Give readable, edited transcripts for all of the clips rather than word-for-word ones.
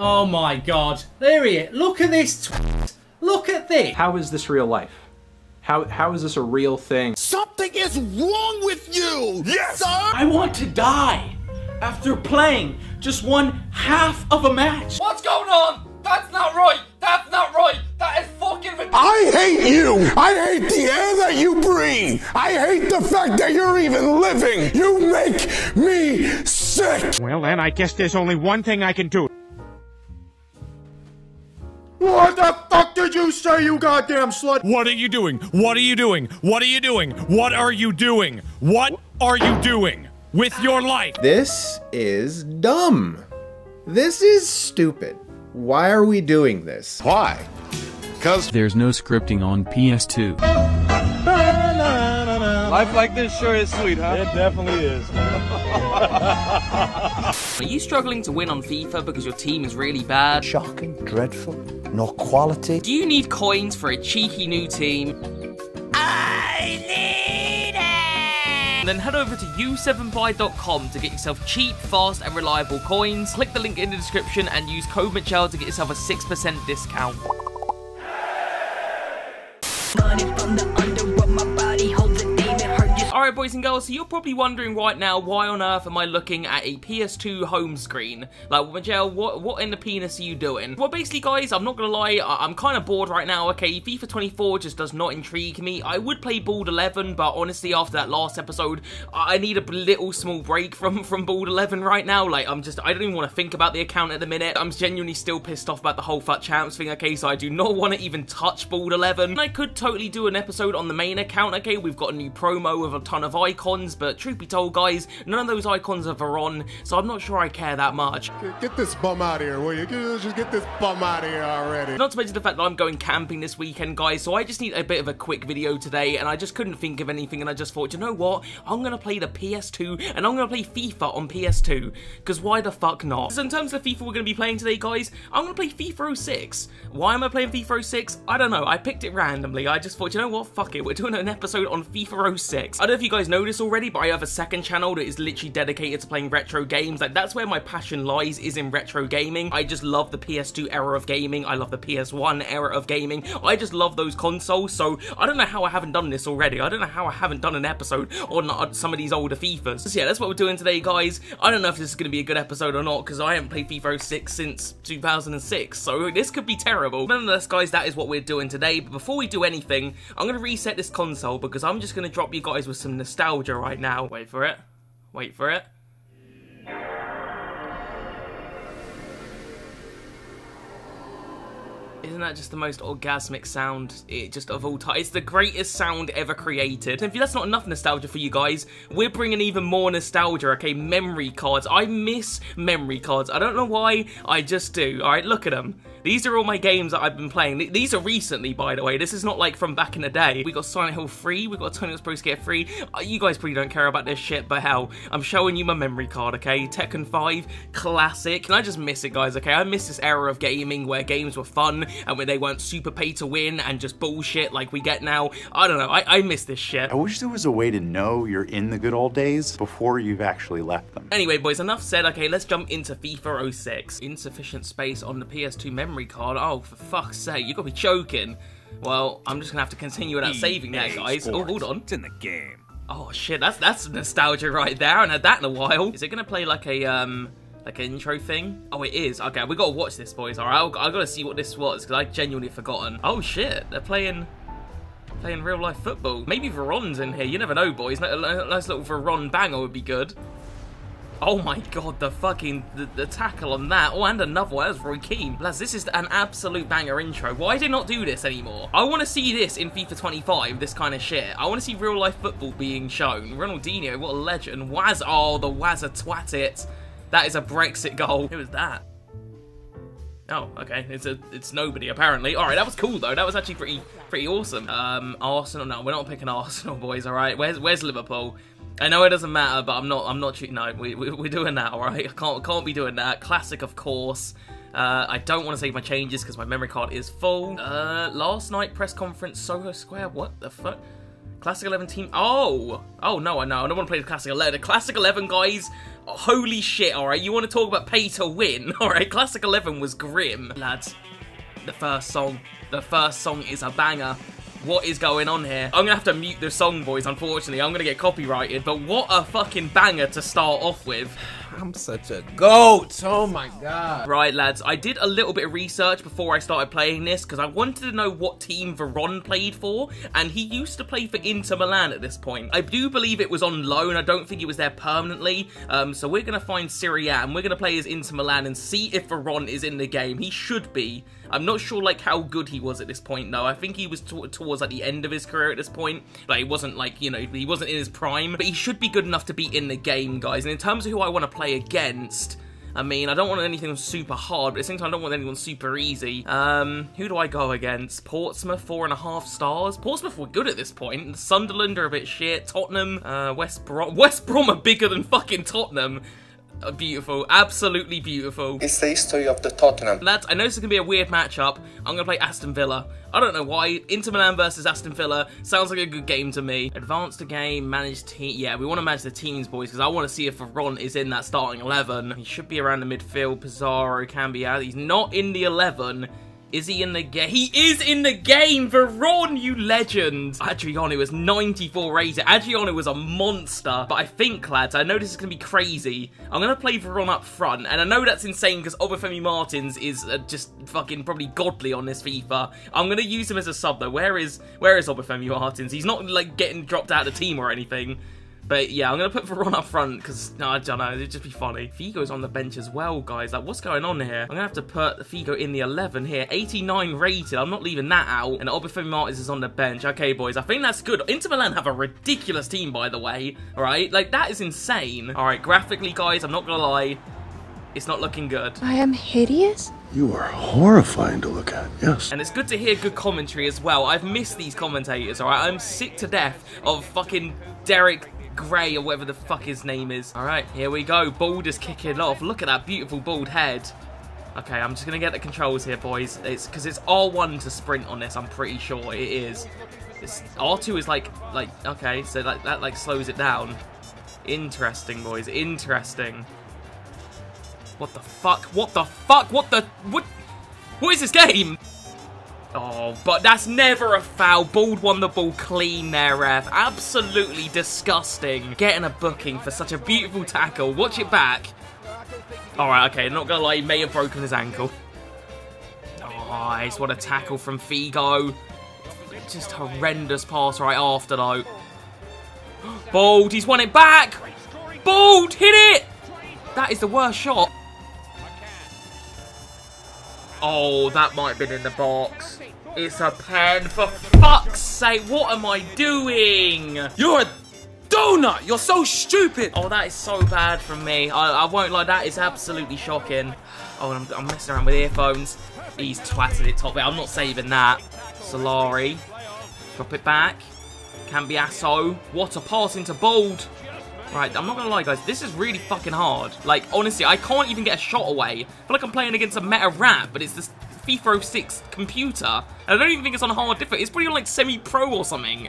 Oh my God, there he is. Look at this, look at this. How is this real life? How is this a real thing? Something is wrong with you, yes, sir! I want to die after playing just one half of a match. What's going on? That's not right, that's not right. That is fucking ridiculous. I hate you, I hate the air that you breathe. I hate the fact that you're even living. You make me sick. Well then, I guess there's only one thing I can do. What the fuck did you say, you goddamn slut? What are you doing? What are you doing? What are you doing? What are you doing? What are you doing with your life? This is dumb. This is stupid. Why are we doing this? Why? Because there's no scripting on PS2. Life like this sure is sweet, huh? It definitely is, man. Are you struggling to win on FIFA because your team is really bad? Shocking, dreadful, no quality. Do you need coins for a cheeky new team? I need it! Then head over to u7buy.com to get yourself cheap, fast and reliable coins. Click the link in the description and use code McJell to get yourself a 6% discount. Money from the under of my body holds a demon. Alright boys and girls, so you're probably wondering right now, why on earth am I looking at a PS2 home screen? Like, Majel, what in the penis are you doing? Well, basically guys, I'm not gonna lie, I'm kind of bored right now, okay? FIFA 24 just does not intrigue me. I would play Bald 11, but honestly, after that last episode, I need a little small break from Bald 11 right now. Like, I don't even want to think about the account at the minute. I'm genuinely still pissed off about the whole Fut Champs thing, okay? So I do not want to even touch Bald 11. And I could totally do an episode on the main account, okay? We've got a new promo with a ton of icons, but truth be told guys, none of those icons are Veron, so I'm not sure I care that much. Get this bum out of here, will you? Just get this bum out of here already. Not to mention the fact that I'm going camping this weekend guys, so I just need a bit of a quick video today, and I just couldn't think of anything, and I just thought, you know what, I'm gonna play the PS2 and I'm gonna play FIFA on PS2, because why the fuck not? So in terms of FIFA we're gonna be playing today guys, I'm gonna play FIFA 06. Why am I playing FIFA 06? I don't know, I picked it randomly. I just thought, you know what, fuck it, we're doing an episode on FIFA 06. I don't know if you guys know this already, but I have a second channel that is literally dedicated to playing retro games. Like, that's where my passion lies, is in retro gaming. I just love the PS2 era of gaming. I love the PS1 era of gaming. I just love those consoles, so I don't know how I haven't done this already. I don't know how I haven't done an episode on some of these older FIFAs. So yeah, that's what we're doing today, guys. I don't know if this is going to be a good episode or not, because I haven't played FIFA 06 since 2006, so this could be terrible. Nonetheless, guys, that is what we're doing today. But before we do anything, I'm going to reset this console, because I'm just going to drop you guys with some nostalgia right now. Wait for it. Wait for it. Isn't that just the most orgasmic sound just of all time? It's the greatest sound ever created. And if that's not enough nostalgia for you guys, we're bringing even more nostalgia, okay? Memory cards. I miss memory cards. I don't know why, I just do. All right, look at them. These are all my games that I've been playing. These are recently, by the way. This is not like from back in the day. We got Silent Hill 3. We got Tony Hawk's Pro Skater 3. You guys probably don't care about this shit, but hell, I'm showing you my memory card, okay? Tekken 5, classic. And I just miss it, guys, okay? I miss this era of gaming where games were fun and where they weren't super pay to win and just bullshit like we get now. I don't know. I miss this shit. I wish there was a way to know you're in the good old days before you've actually left them. Anyway, boys, enough said. Okay, let's jump into FIFA 06. Insufficient space on the PS2 memory card. Oh, for fuck's sake, you gotta be joking. Well, I'm just gonna have to continue without saving that, guys. Oh, hold on. It's in the game. Oh shit, that's nostalgia right there. I haven't had that in a while. Is it gonna play like a like an intro thing? Oh, it is. Okay, we gotta watch this, boys. All right, I gotta see what this was because I genuinely forgotten. Oh shit, they're playing real life football. Maybe Veron's in here. You never know, boys. A nice little Veron banger would be good. Oh my God, the fucking the tackle on that. Oh, and another one. That was Roy Keane. Lads, this is an absolute banger intro. Why did I not do this anymore? I want to see this in FIFA 25, this kind of shit. I want to see real life football being shown. Ronaldinho, what a legend. Waz, oh, the Wazza twat it. That is a Brexit goal. Who was that? Oh, okay. It's nobody, apparently. All right, that was cool, though. That was actually pretty awesome. Arsenal. No, we're not picking Arsenal, boys, all right? Where's Liverpool? I know it doesn't matter, but I'm not cheating. No, we're doing that, all right? I can't be doing that. Classic, of course. I don't want to save my changes because my memory card is full. Last night, press conference, Soho Square. What the fuck? Classic 11 team. Oh no, I know. I don't want to play the Classic 11. Classic 11, guys. Holy shit! All right, you want to talk about pay to win? All right, Classic 11 was grim, lads. The first song is a banger. What is going on here? I'm gonna have to mute the song, boys, unfortunately. I'm gonna get copyrighted, but what a fucking banger to start off with. I'm such a goat, oh my god. Right, lads, I did a little bit of research before I started playing this, because I wanted to know what team Varane played for, and he used to play for Inter Milan at this point. I do believe it was on loan, I don't think he was there permanently, so we're gonna find Serie A, and we're gonna play as Inter Milan and see if Varane is in the game. He should be. I'm not sure, like, how good he was at this point, though. I think he was towards, like, the end of his career at this point. Like, he wasn't, like, you know, he wasn't in his prime. But he should be good enough to be in the game, guys. And in terms of who I want to play against, I mean, I don't want anything super hard, but at the same time, I don't want anyone super easy. Who do I go against? Portsmouth, 4.5 stars. Portsmouth were good at this point. Sunderland are a bit shit. Tottenham, West Brom. West Brom are bigger than fucking Tottenham. Beautiful, absolutely beautiful. It's the history of the Tottenham. Lads, I know this is going to be a weird matchup. I'm going to play Aston Villa. I don't know why. Inter Milan versus Aston Villa sounds like a good game to me. Advance the game, manage team. Yeah, we want to manage the teams, boys, because I want to see if Varane is in that starting 11. He should be around the midfield. Pizarro, Cambiasso. He's not in the 11. Is he in the game? He is in the game! Varane, you legend! Adriano was 94 rated. Adriano was a monster. But I think, lads, I know this is going to be crazy. I'm going to play Varane up front. And I know that's insane because Obafemi Martins is just fucking probably godly on this FIFA. I'm going to use him as a sub, though. Where is Obafemi Martins? He's not, like, getting dropped out of the team or anything. But yeah, I'm going to put Varane up front because, no, I don't know, it'd just be funny. Figo's on the bench as well, guys. Like, what's going on here? I'm going to have to put Figo in the 11 here. 89 rated. I'm not leaving that out. And Obafemi Martins is on the bench. Okay, boys, I think that's good. Inter Milan have a ridiculous team, by the way. All right? Like, that is insane. All right, graphically, guys, I'm not going to lie. It's not looking good. I am hideous? You are horrifying to look at, yes. And it's good to hear good commentary as well. I've missed these commentators, all right? I'm sick to death of fucking Derek Gray or whatever the fuck his name is. All right, here we go. Bald is kicking off. Look at that beautiful bald head. Okay, I'm just going to get the controls here, boys. It's because it's R1 to sprint on this. I'm pretty sure it is. It's, R2 is like, okay, so that like slows it down. Interesting, boys. Interesting. What the fuck? What the fuck? What the, what is this game? Oh, but that's never a foul. Bald won the ball clean there, ref. Absolutely disgusting. Getting a booking for such a beautiful tackle. Watch it back. All right, okay, not going to lie, he may have broken his ankle. Nice, what a tackle from Figo. Just horrendous pass right after, though. Bald, he's won it back. Bald, hit it. That is the worst shot. Oh, that might have been in the box. It's a pen. For fuck's sake, what am I doing? You're a donut. You're so stupid. Oh, that is so bad from me. I won't lie. That is absolutely shocking. Oh, I'm messing around with earphones. He's twatted it top. I'm not saving that. Solari. Drop it back. Cambiasso. What a pass into Bald. Right, I'm not going to lie, guys. This is really fucking hard. Like, honestly, I can't even get a shot away. I feel like I'm playing against a meta rat, but it's this FIFA 06 computer. And I don't even think it's on hard difficulty. It's probably on, like, semi-pro or something.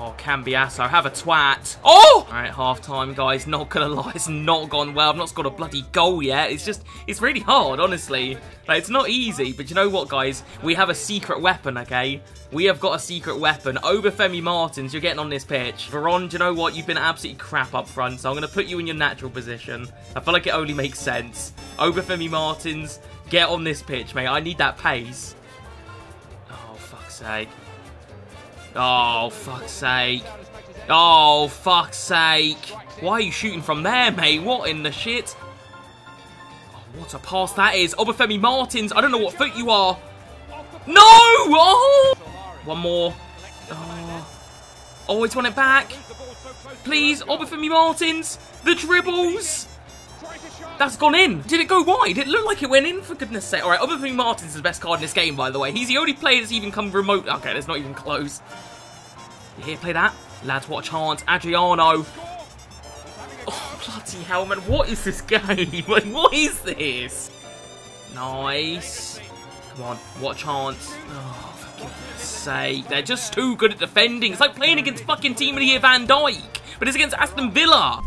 Oh, Cambiasso, have a twat. Oh! All right, half-time, guys. Not going to lie, it's not gone well. I've not scored a bloody goal yet. It's just, it's really hard, honestly. Like, it's not easy, but you know what, guys? We have a secret weapon, okay? We have got a secret weapon. Obafemi Martins, you're getting on this pitch. Varane, do you know what? You've been absolutely crap up front, so I'm going to put you in your natural position. I feel like it only makes sense. Obafemi Martins, get on this pitch, mate. I need that pace. Oh, fuck's sake. Oh, fuck's sake. Oh, fuck's sake. Why are you shooting from there, mate? What in the shit? Oh, what a pass that is. Obafemi Martins, I don't know what foot you are. No! Oh! One more. Oh, he's won it back. Please, Obafemi Martins. The dribbles. That's gone in. Did it go wide? It looked like it went in, for goodness sake. All right, Obafemi Martins is the best card in this game, by the way. He's the only player that's even come remote. Okay, that's not even close. You hear, play that? Lads, what a chance. Adriano. Oh, bloody hell, man. What is this game? Like, what is this? Nice. Come on, what a chance. Oh, for goodness sake. They're just too good at defending. It's like playing against fucking Team of the Year Van Dijk, but it's against Aston Villa.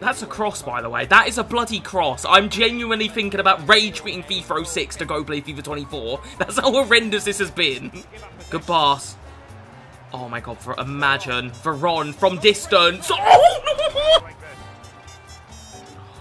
That's a cross, by the way. That is a bloody cross. I'm genuinely thinking about rage quitting FIFA 06 to go play FIFA 24. That's how horrendous this has been. Good pass. Oh my god, imagine. Veron from distance. Oh!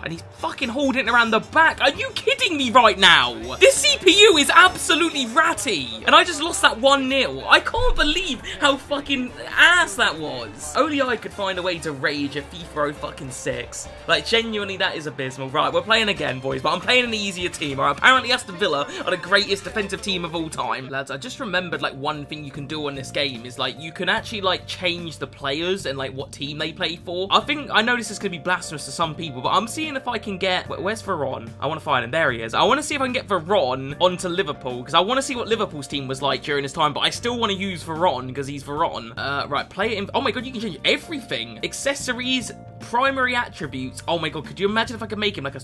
And he's fucking holding it around the back. Are you kidding me right now? This CPU is absolutely ratty. And I just lost that 1-0. I can't believe how fucking ass that was. Only I could find a way to rage at FIFA fucking 6. Like, genuinely, that is abysmal. Right, we're playing again, boys, but I'm playing an easier team. Right? Apparently, Aston Villa are the greatest defensive team of all time. Lads, I just remembered, like, one thing you can do on this game is, like, you can actually, like, change the players and, like, what team they play for. I think, I know this is going to be blasphemous to some people, but I'm seeing if I can get... Where's Veron? I want to find him. There he is. I want to see if I can get Veron onto Liverpool, because I want to see what Liverpool's team was like during his time, but I still want to use Veron, because he's Veron. Right, play it in... Oh my god, you can change everything. Accessories, primary attributes. Oh my god, could you imagine if I could make him like a...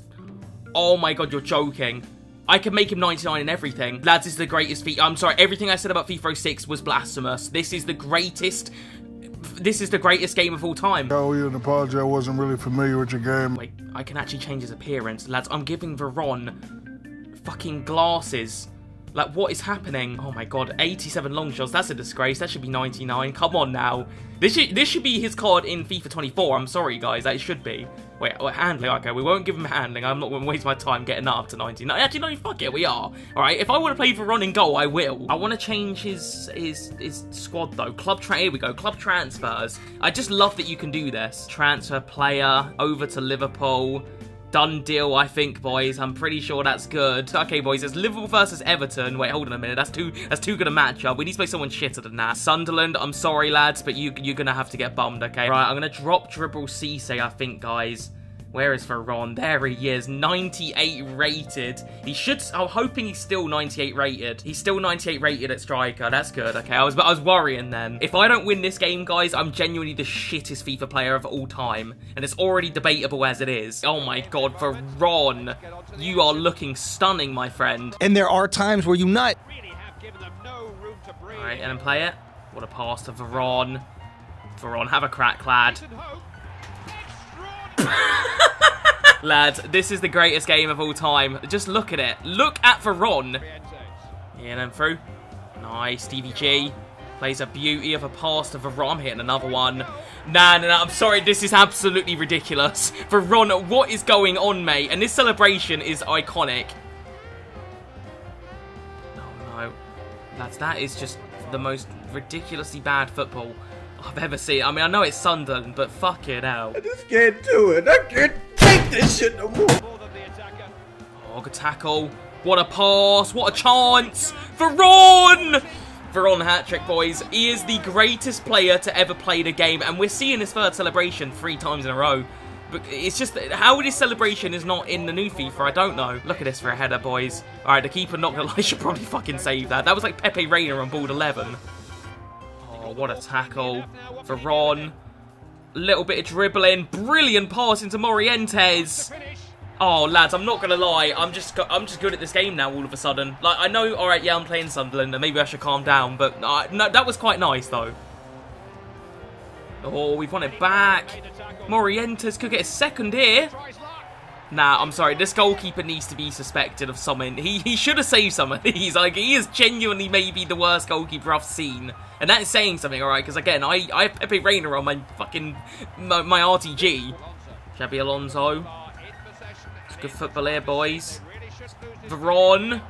Oh my god, you're joking. I can make him 99 in everything. Lads, this is the greatest... I'm sorry, everything I said about FIFA 06 was blasphemous. This is the greatest... This is the greatest game of all time. Oh, you an apology. I wasn't really familiar with your game. Wait, I can actually change his appearance. Lads, I'm giving Veron fucking glasses. Like, what is happening? Oh my god, 87 long shots. That's a disgrace. That should be 99. Come on now. This should be his card in FIFA 24. I'm sorry, guys. That should be. Wait, handling. Okay, we won't give him handling. I'm not going to waste my time getting that up to 99. Actually, no, fuck it. We are. All right, if I want to play Veron in goal, I will. I want to change his squad, though. Here we go. Club transfers. I just love that you can do this. Transfer player over to Liverpool. Done deal, I think, boys. I'm pretty sure that's good. Okay, boys, it's Liverpool versus Everton. Wait, hold on a minute. That's too good a matchup. We need to play someone shitter than that. Sunderland, I'm sorry, lads, but you're gonna have to get bummed, okay? Right, I'm gonna drop Dribble Cisse, I think, guys. Where is Veron? There he is, 98 rated. He should... I'm hoping he's still 98 rated. He's still 98 rated at striker. That's good. Okay, I was worrying then. If I don't win this game, guys, I'm genuinely the shittest FIFA player of all time. And it's already debatable as it is. Oh my god, Veron. You are looking stunning, my friend. And there are times where you nut. All right, and then play it. What a pass to Veron. Veron, have a crack, lad. Lads, this is the greatest game of all time. Just look at it. Look at Veron. Yeah, then through. Nice, Stevie G. Plays a beauty of a pass to Veron. I'm hitting another one. Nah, nah, nah, I'm sorry. This is absolutely ridiculous. Veron, what is going on, mate? And this celebration is iconic. Oh, no. Lads, that is just the most ridiculously bad football I've ever seen. I mean, I know it's Sunderland, but fuck it out. I just can't do it. I can't take this shit no more. Oh, good tackle. What a pass. What a chance. Veron! Veron hat-trick, boys. He is the greatest player to ever play the game, and we're seeing his third celebration 3 times in a row. But it's just, how this celebration is not in the new FIFA, I don't know. Look at this for a header, boys. All right, the keeper, not gonna lie, should probably fucking save that. That was like Pepe Reina on Bald 11. Oh, what a tackle. Veron. Little bit of dribbling. Brilliant pass into Morientes. Oh, lads, I'm not going to lie. I'm just good at this game now all of a sudden. Like, I know, all right, yeah, I'm playing Sunderland, and maybe I should calm down. But no, that was quite nice, though. Oh, we've won it back. Morientes could get a second here. Nah, I'm sorry. This goalkeeper needs to be suspected of something. He should have saved some of these. Like, he is genuinely maybe the worst goalkeeper I've seen. And that is saying something, all right? Because, again, I have Pepe Reina on my fucking... my RTG. Xabi Alonso. It's good football here, boys. Veron.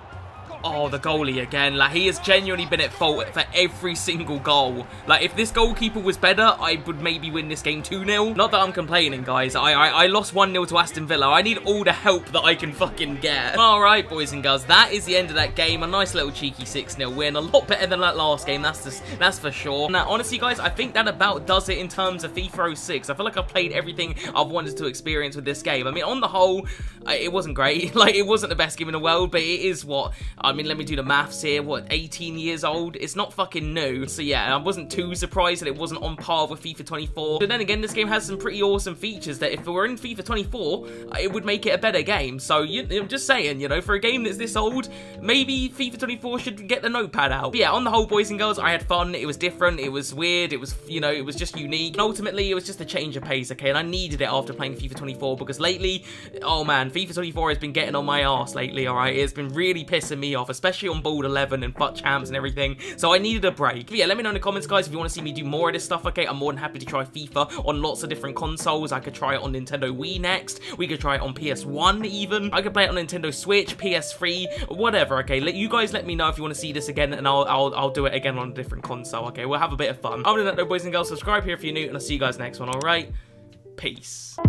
Oh, the goalie again. Like, he has genuinely been at fault for every single goal. Like, if this goalkeeper was better, I would maybe win this game 2-0. Not that I'm complaining, guys. I lost 1-0 to Aston Villa. I need all the help that I can fucking get. All right, boys and girls, that is the end of that game. A nice little cheeky 6-0 win. A lot better than that last game. That's for sure. Now, honestly, guys, I think that about does it in terms of FIFA 06. I feel like I've played everything I've wanted to experience with this game. I mean, on the whole, it wasn't great. Like, it wasn't the best game in the world, but it is what... I mean, let me do the maths here. What, 18 years old? It's not fucking new. So yeah, I wasn't too surprised that it wasn't on par with FIFA 24. But then again, this game has some pretty awesome features that if it were in FIFA 24, it would make it a better game. So I'm just saying, you know, for a game that's this old, maybe FIFA 24 should get the notepad out. But yeah, on the whole, boys and girls, I had fun. It was different. It was weird. It was, you know, it was just unique. And ultimately, it was just a change of pace, okay? And I needed it after playing FIFA 24 because lately, oh man, FIFA 24 has been getting on my ass lately, all right? It's been really pissing me off, especially on Bald 11 and Fut Champs and everything. So I needed a break. But yeah, let me know in the comments, guys, if you want to see me do more of this stuff, okay? I'm more than happy to try FIFA on lots of different consoles. I could try it on Nintendo Wii next. We could try it on PS1 even. I could play it on Nintendo Switch, PS3, whatever, okay? You guys let me know if you want to see this again, and I'll do it again on a different console, okay? We'll have a bit of fun. Other than that, though, boys and girls, subscribe here if you're new, and I'll see you guys next one, all right? Peace.